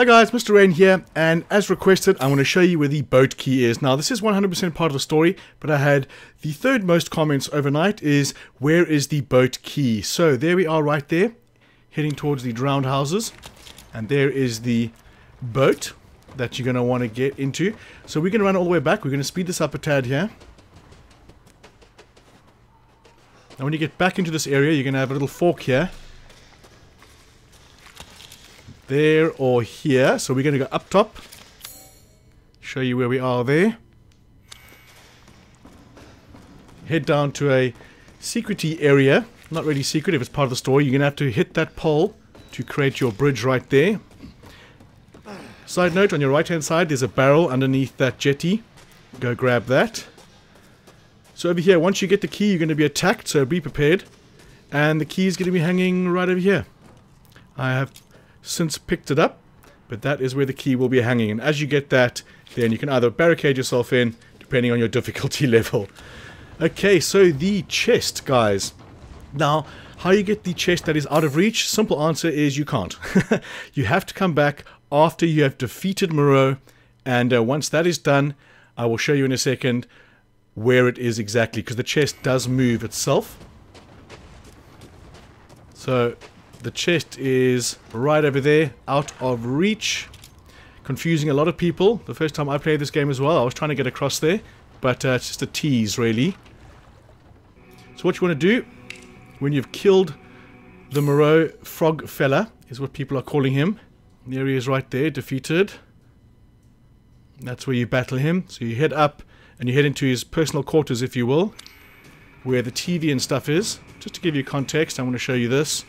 Hi guys, Mr Rain here, and as requested, I want to show you where the boat key is. Now, this is 100% part of the story, but I had the third most comments overnight is, where is the boat key? So there we are right there, heading towards the drowned houses, and there is the boat that you're going to want to get into. So we're going to run all the way back, we're going to speed this up a tad here. Now when you get back into this area, you're going to have a little fork here. There or here, so we're going to go up top, show you where we are there, head down to a secrety area, not really secret if it's part of the story, you're going to have to hit that pole to create your bridge right there. Side note, on your right hand side there's a barrel underneath that jetty, go grab that. So over here, once you get the key you're going to be attacked, so be prepared, and the key is going to be hanging right over here. I have since picked it up, but that is where the key will be hanging, and as you get that then you can either barricade yourself in depending on your difficulty level. Okay, so the chest, guys. Now how you get the chest that is out of reach, simple answer is you can't. You have to come back after you have defeated Moreau, and once that is done I will show you in a second where it is exactly, because the chest does move itself. So the chest is right over there, out of reach. Confusing a lot of people. The first time I played this game as well, I was trying to get across there. But it's just a tease, really. So what you want to do, when you've killed the Moreau frog fella, is what people are calling him. And there he is right there, defeated. That's where you battle him. So you head up, and you head into his personal quarters, if you will. Where the TV and stuff is. Just to give you context, I'm going to show you this.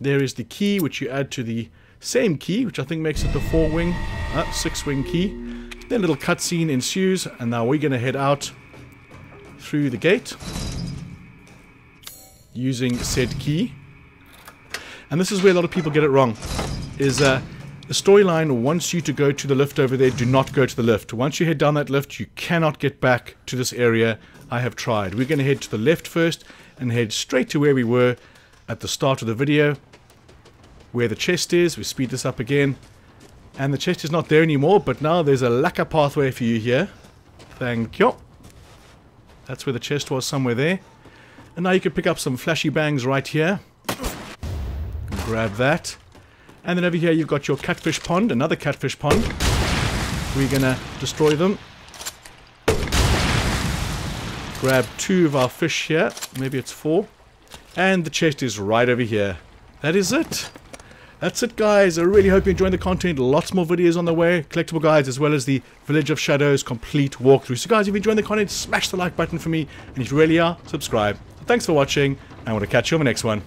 There is the key, which you add to the same key, which I think makes it the six-wing key. Then a little cutscene ensues, and now we're going to head out through the gate using said key. And this is where a lot of people get it wrong, is the storyline wants you to go to the lift over there. Do not go to the lift. Once you head down that lift, you cannot get back to this area. I have tried. We're going to head to the left first and head straight to where we were at the start of the video, where the chest is. We speed this up again, and the chest is not there anymore, but now there's a lacquer pathway for you here. Thank you. That's where the chest was, somewhere there. And now you can pick up some flashy bangs right here. Grab that. And then over here you've got your catfish pond, another catfish pond. We're gonna destroy them. Grab two of our fish here, maybe it's four. And the chest is right over here. That is it. That's it, guys. I really hope you enjoyed the content. Lots more videos on the way. Collectible guides as well as the Village of Shadows complete walkthrough. So guys, if you enjoyed the content, smash the like button for me. And if you really are, subscribe. So thanks for watching. And I want to catch you on the next one.